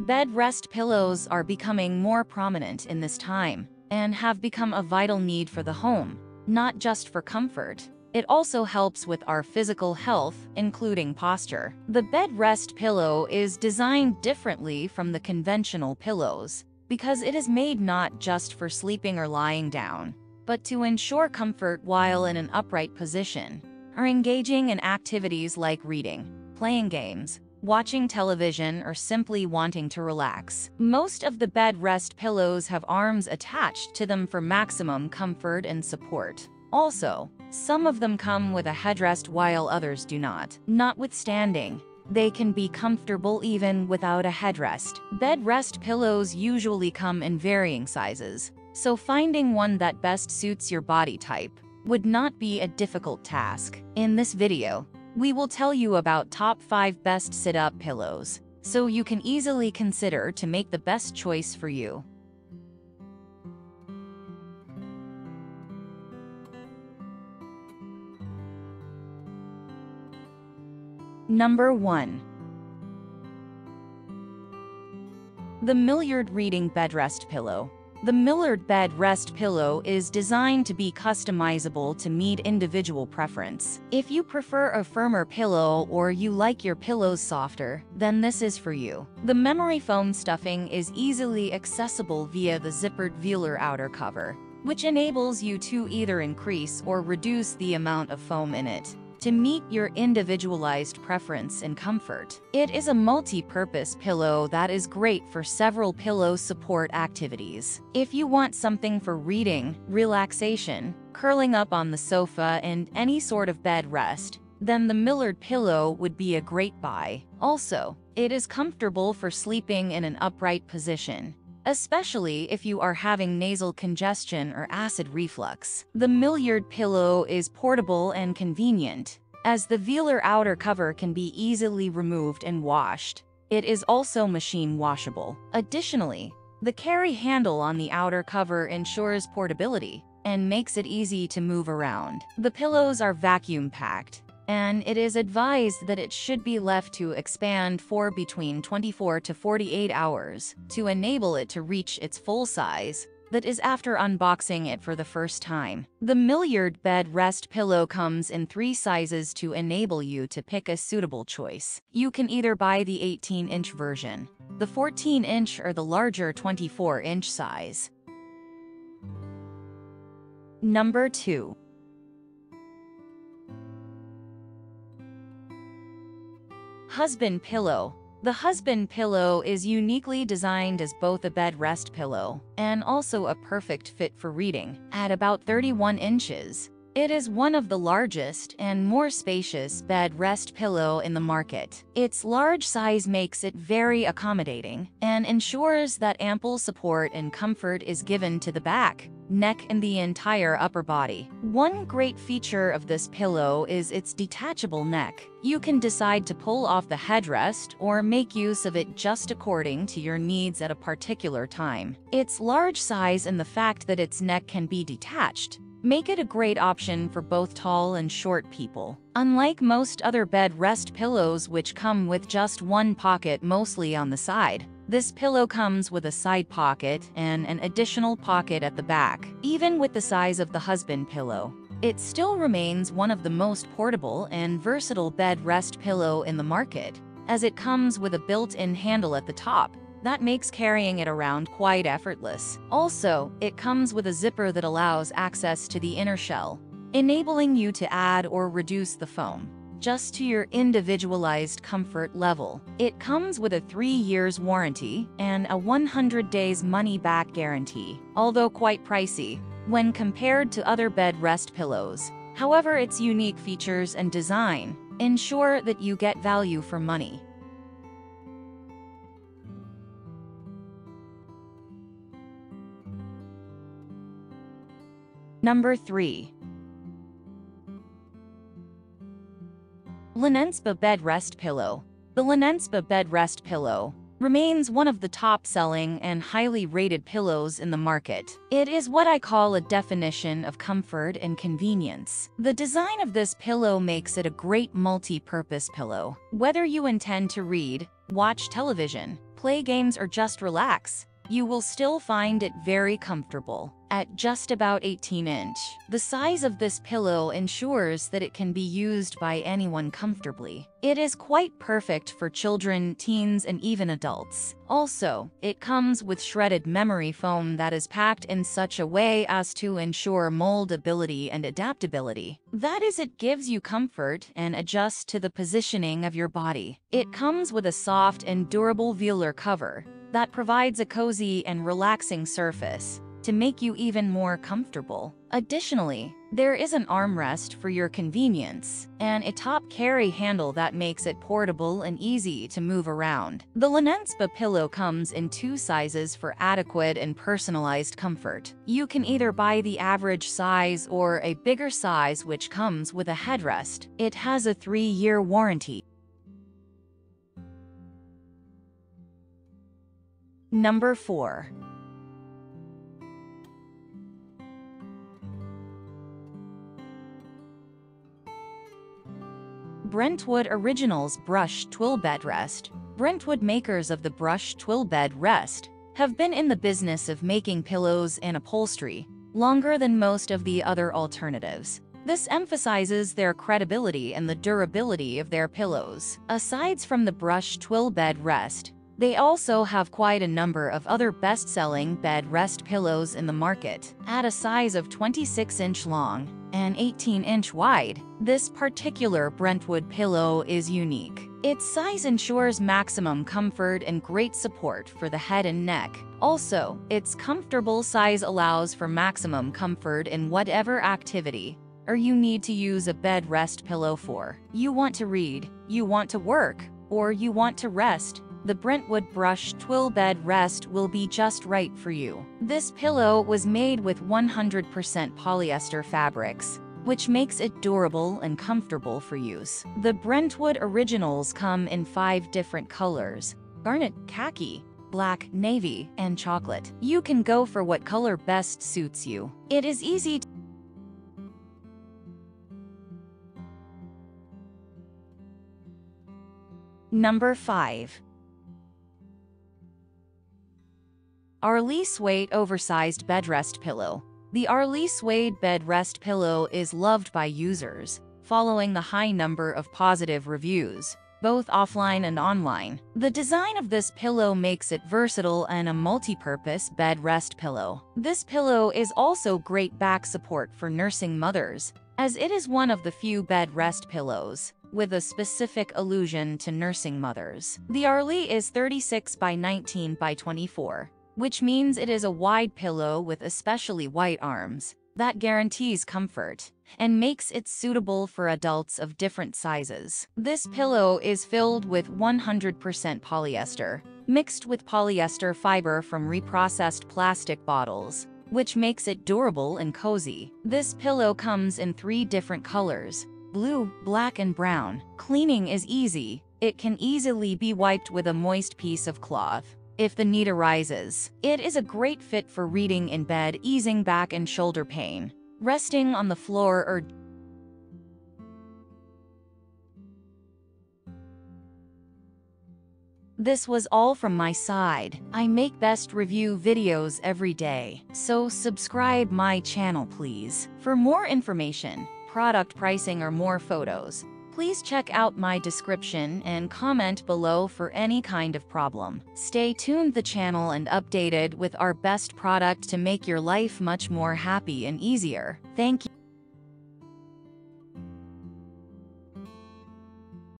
Bed rest pillows are becoming more prominent in this time, and have become a vital need for the home, not just for comfort. It also helps with our physical health, including posture. The bed rest pillow is designed differently from the conventional pillows, because it is made not just for sleeping or lying down, but to ensure comfort while in an upright position, or engaging in activities like reading, playing games, watching television, or simply wanting to relax. Most of the bed rest pillows have arms attached to them for maximum comfort and support. Also, some of them come with a headrest while others do not. Notwithstanding, they can be comfortable even without a headrest. Bed rest pillows usually come in varying sizes, so finding one that best suits your body type would not be a difficult task. In this video, we will tell you about top 5 best sit-up pillows, so you can easily consider to make the best choice for you. Number 1. The Milliard Reading Bed Rest Pillow. The Milliard Bed Rest Pillow is designed to be customizable to meet individual preference. If you prefer a firmer pillow or you like your pillows softer, then this is for you. The memory foam stuffing is easily accessible via the zippered velour outer cover, which enables you to either increase or reduce the amount of foam in it to meet your individualized preference and comfort. It is a multi-purpose pillow that is great for several pillow support activities. If you want something for reading, relaxation, curling up on the sofa, and any sort of bed rest, then the Milliard pillow would be a great buy. Also, it is comfortable for sleeping in an upright position, especially if you are having nasal congestion or acid reflux. The Milliard pillow is portable and convenient, as the velour outer cover can be easily removed and washed. It is also machine washable. Additionally, the carry handle on the outer cover ensures portability and makes it easy to move around. The pillows are vacuum-packed, and it is advised that it should be left to expand for between 24 to 48 hours to enable it to reach its full size. That is after unboxing it for the first time. The Milliard Bed Rest Pillow comes in 3 sizes to enable you to pick a suitable choice. You can either buy the 18-inch version, the 14-inch, or the larger 24-inch size. Number 2. Husband Pillow. The Husband Pillow is uniquely designed as both a bed rest pillow and also a perfect fit for reading. At about 31 inches, it is one of the largest and more spacious bed rest pillow in the market. Its large size makes it very accommodating and ensures that ample support and comfort is given to the back, neck, and the entire upper body. One great feature of this pillow is its detachable neck. You can decide to pull off the headrest or make use of it just according to your needs at a particular time. Its large size and the fact that its neck can be detached make it a great option for both tall and short people. Unlike most other bed rest pillows, which come with just one pocket mostly on the side, this pillow comes with a side pocket and an additional pocket at the back. Even with the size of the Husband Pillow, it still remains one of the most portable and versatile bed rest pillow in the market, as it comes with a built-in handle at the top that makes carrying it around quite effortless. Also, it comes with a zipper that allows access to the inner shell, enabling you to add or reduce the foam just to your individualized comfort level. It comes with a 3-year warranty and a 100 days money-back guarantee. Although quite pricey when compared to other bed rest pillows, however, its unique features and design ensure that you get value for money. Number 3. Linenspa Bed Rest Pillow. The Linenspa Bed Rest Pillow, remains one of the top-selling and highly rated pillows in the market. It is what I call a definition of comfort and convenience. The design of this pillow makes it a great multi-purpose pillow. Whether you intend to read, watch television, play games, or just relax, you will still find it very comfortable. At just about 18 inches, the size of this pillow ensures that it can be used by anyone comfortably. It is quite perfect for children, teens, and even adults. Also, it comes with shredded memory foam that is packed in such a way as to ensure moldability and adaptability. That is, it gives you comfort and adjusts to the positioning of your body. It comes with a soft and durable velour cover that provides a cozy and relaxing surface to make you even more comfortable. Additionally, there is an armrest for your convenience and a top carry handle that makes it portable and easy to move around. The Linenspa pillow comes in 2 sizes for adequate and personalized comfort. You can either buy the average size or a bigger size, which comes with a headrest. It has a 3-year warranty. Number 4. Brentwood Originals Brush Twill Bed Rest. Brentwood, makers of the Brush Twill Bed Rest, have been in the business of making pillows and upholstery longer than most of the other alternatives. This emphasizes their credibility and the durability of their pillows. Aside from the Brush Twill Bed Rest, they also have quite a number of other best-selling bed rest pillows in the market. At a size of 26-inch long and 18-inch wide, this particular Brentwood pillow is unique. Its size ensures maximum comfort and great support for the head and neck. Also, its comfortable size allows for maximum comfort in whatever activity or you need to use a bed rest pillow for. You want to read, you want to work, or you want to rest, the Brentwood Brush Twill Bed Rest will be just right for you. This pillow was made with 100% polyester fabrics, which makes it durable and comfortable for use. The Brentwood Originals come in 5 different colors: garnet, khaki, black, navy, and chocolate. You can go for what color best suits you. It is easy to... Number 5. Arlee Suede Oversized Bedrest Pillow. The Arlee Suede Bedrest Pillow is loved by users, following the high number of positive reviews, both offline and online. The design of this pillow makes it versatile and a multi-purpose bedrest pillow. This pillow is also great back support for nursing mothers, as it is one of the few bedrest pillows with a specific allusion to nursing mothers. The Arlee is 36 by 19 by 24, which means it is a wide pillow with especially wide arms that guarantees comfort and makes it suitable for adults of different sizes. This pillow is filled with 100% polyester, mixed with polyester fiber from reprocessed plastic bottles, which makes it durable and cozy. This pillow comes in 3 different colors: blue, black, and brown. Cleaning is easy. It can easily be wiped with a moist piece of cloth if the need arises. It is a great fit for reading in bed, easing back and shoulder pain, resting on the floor, or... This was all from my side. I make best review videos every day, so subscribe my channel please. For more information, product pricing, or more photos, please check out my description and comment below for any kind of problem. Stay tuned the channel and updated with our best product to make your life much more happy and easier. Thank you.